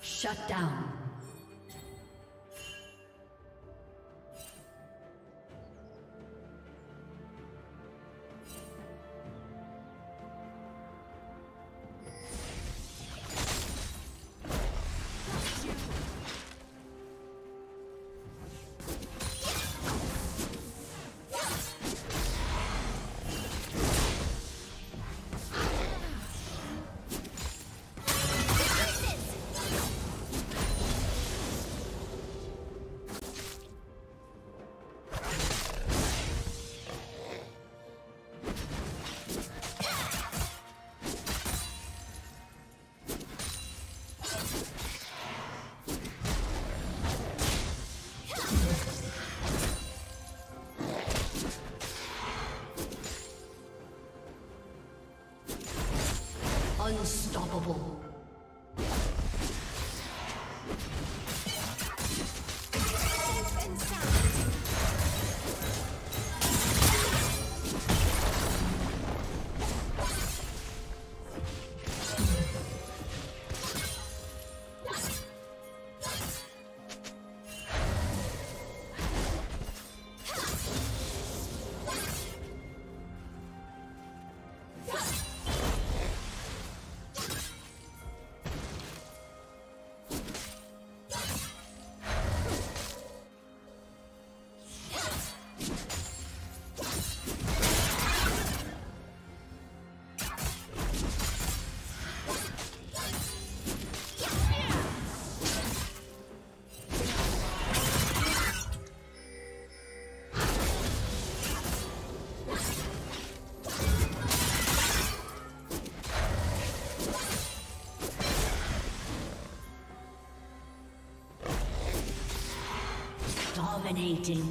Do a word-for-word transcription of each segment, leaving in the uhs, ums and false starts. Shut down. Unstoppable. Dominating.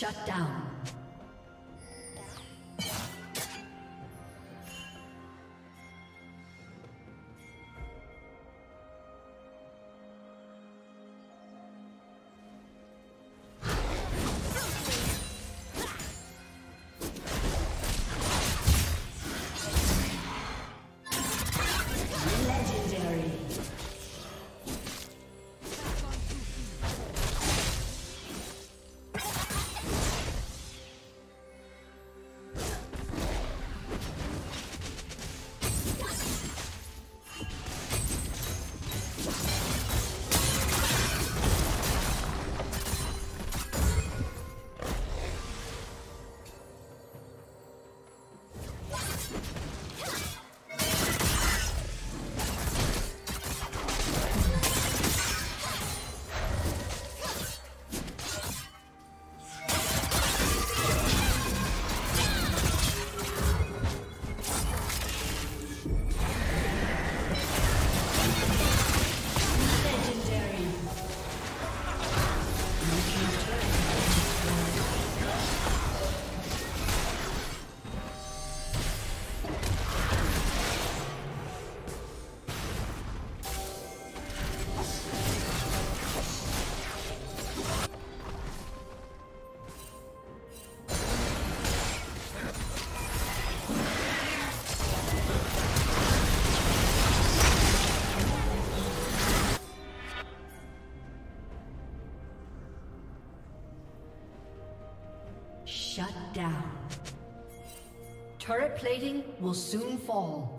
Shut down. Shut down. Turret plating will soon fall.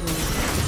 Thank you.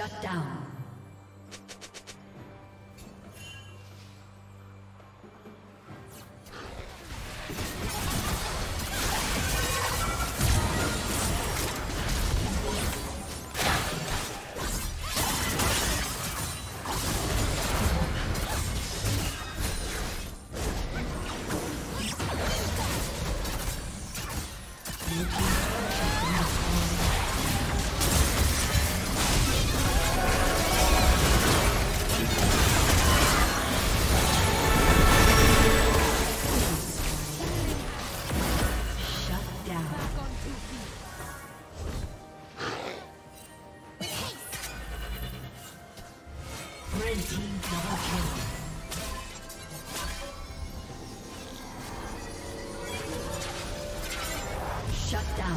Shut down. Shut down.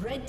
Red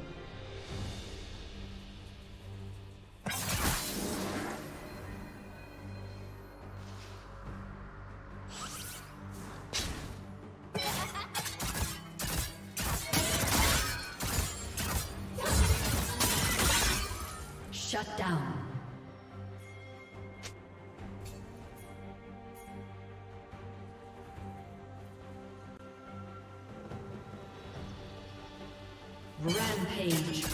Shut down. Rampage.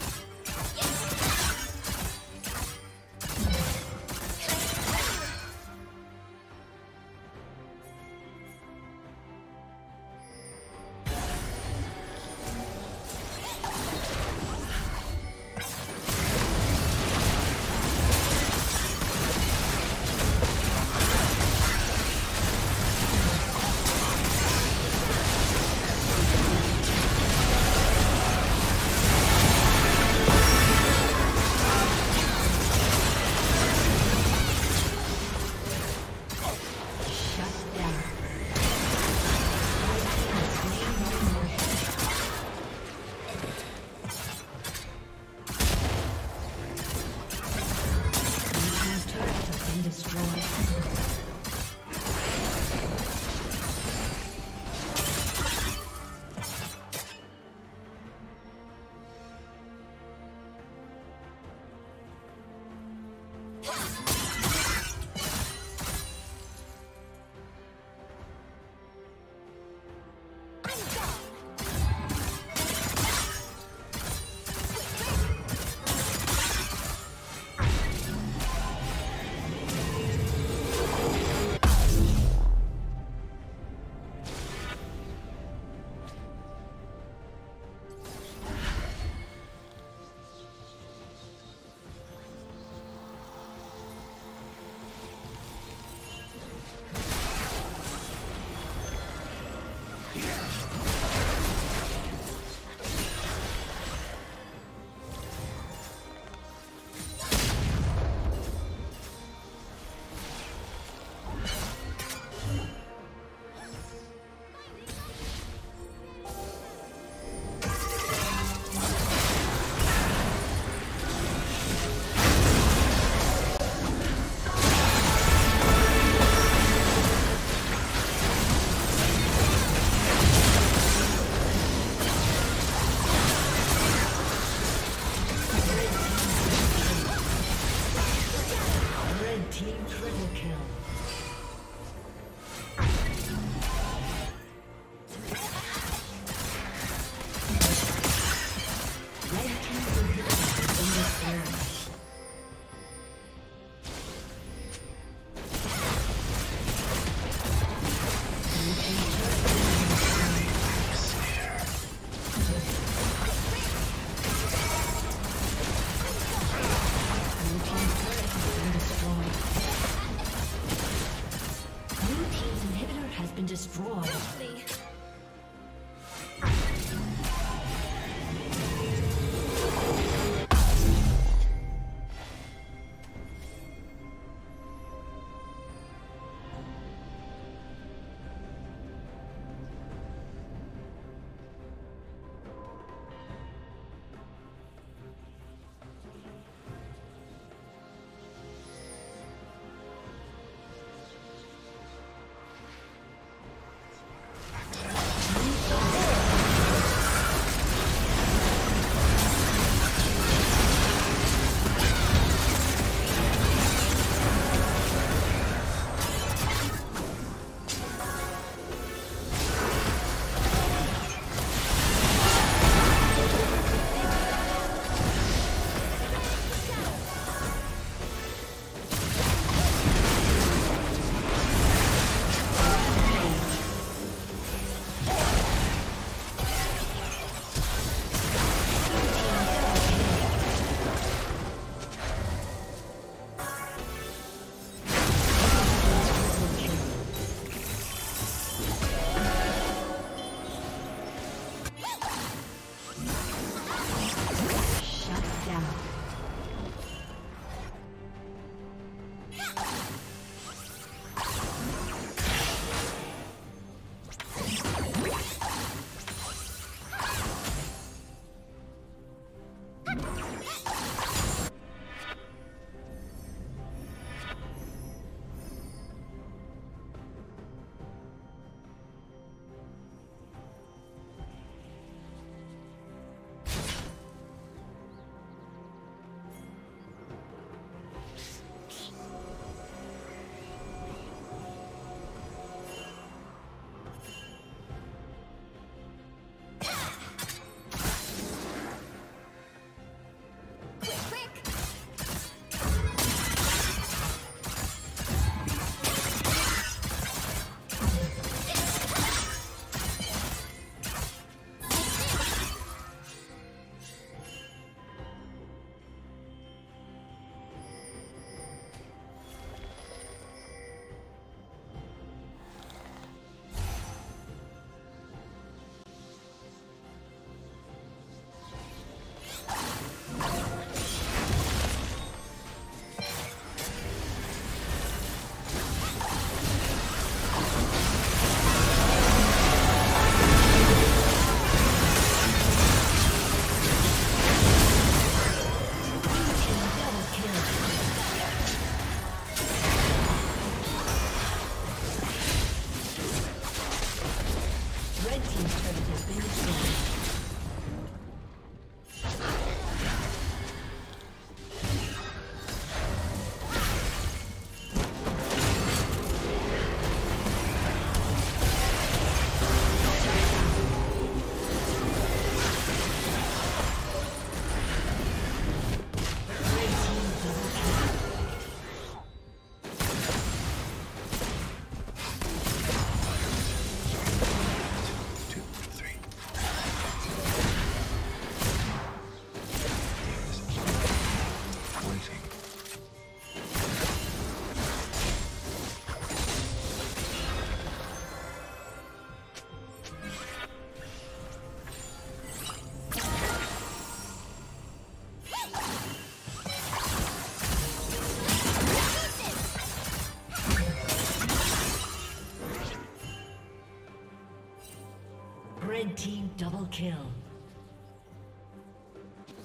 Team double kill.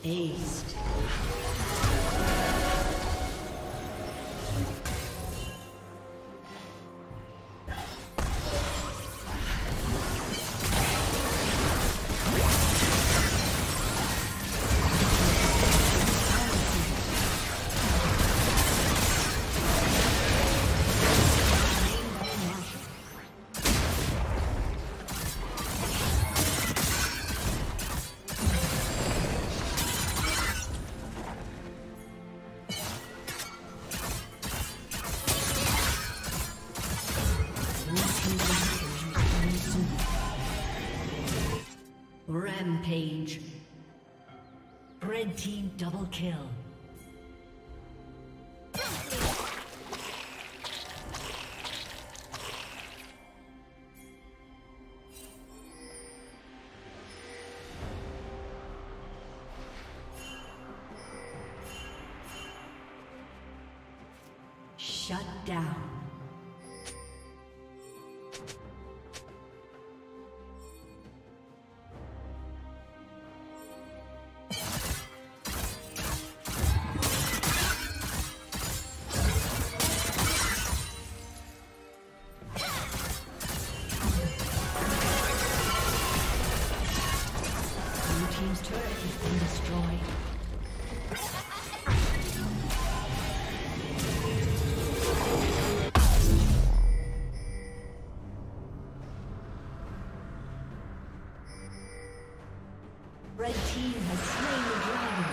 Aced. Rampage. Red team double kill. Shut down. Red team has slain the dragon.